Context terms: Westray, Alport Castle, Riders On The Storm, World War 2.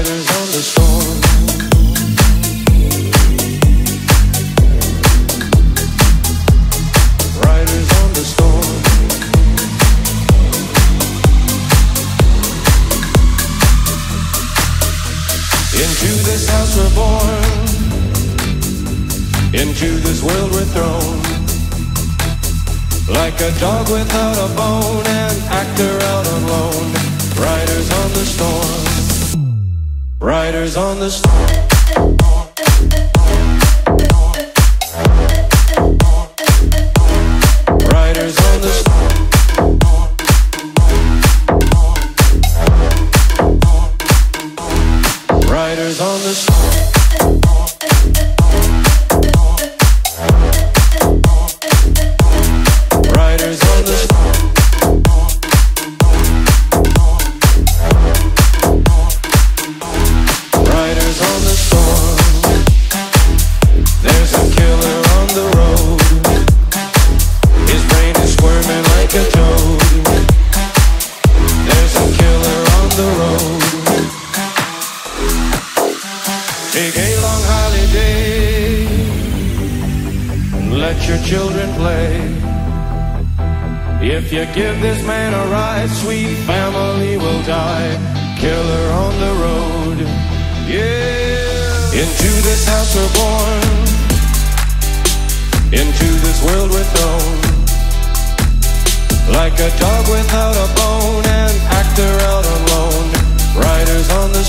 Riders on the storm. Riders on the storm. Into this house we're born, into this world we're thrown, like a dog without a bone, an actor out on loan. Riders on the storm. Riders on the storm. Riders on the storm. Riders on the storm. Riders on the storm. Riders on the storm. There's a killer on the road. His brain is squirming like a toad. There's a killer on the road. Take a long holiday and let your children play. If you give this man a ride, sweet family will die. Killer on the road, yeah. Into this house we're born, into this world we're thrown, like a dog without a bone, an actor out alone. Riders on the